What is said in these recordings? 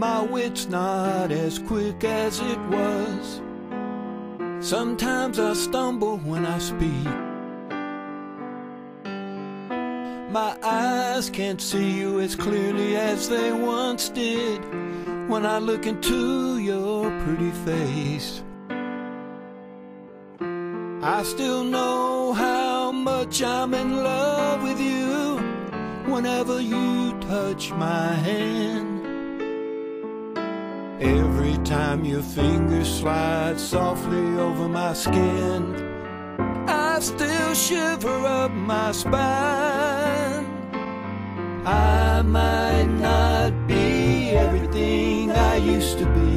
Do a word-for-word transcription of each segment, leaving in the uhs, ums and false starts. My wit's not as quick as it was. Sometimes I stumble when I speak. My eyes can't see you as clearly as they once did when I look into your pretty face. I still know how much I'm in love with you whenever you touch my hand. Every time your fingers slide softly over my skin, I still shiver up my spine. I might not be everything I used to be.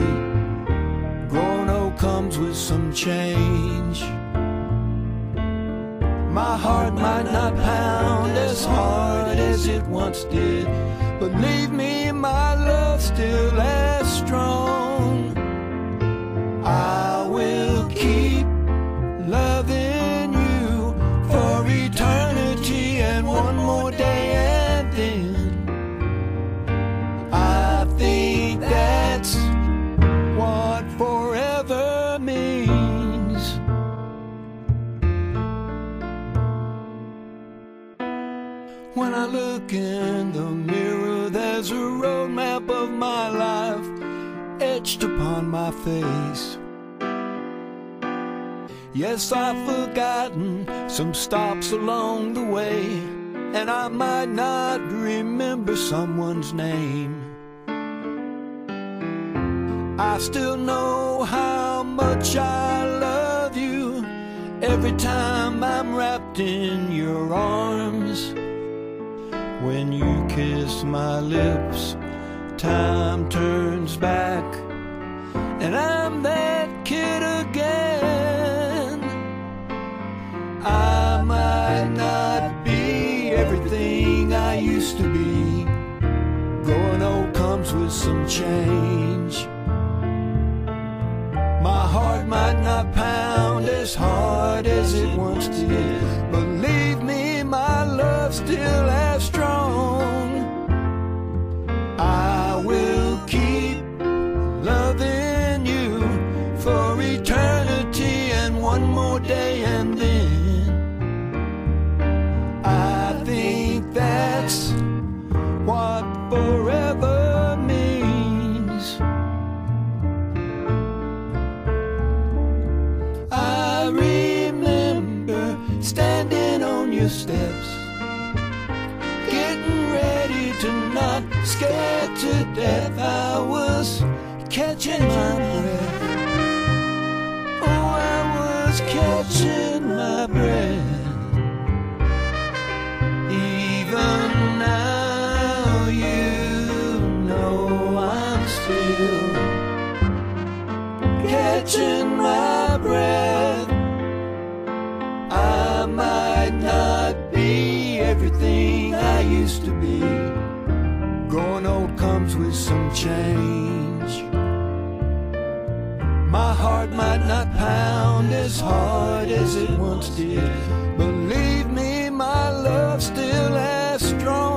Grown-up comes with some change. My heart might not pound as hard as it once did, but leave me my love still as strong. I will keep loving you for eternity and one more day, and then I think that's what forever means. When I look in the mirror, there's a roadmap of my life etched upon my face. Yes, I've forgotten some stops along the way, and I might not remember someone's name. I still know how much I love you every time I'm wrapped in your arms. When you kiss my lips, time turns back, and I'm that kid again. I might not be everything I used to be. Growing old comes with some change. My heart might not pound as hard as it once did, but leave me my love still as strong. I one more day, and then I think that's what forever means. I remember standing on your steps, getting ready to not scared to death. I was catching my breath. Catching my breath. Even now, you know I'm still catching my breath. I might not be everything I used to be. Growing old comes with some change. My heart might not pound as hard as it once did, but leave me my love still as strong.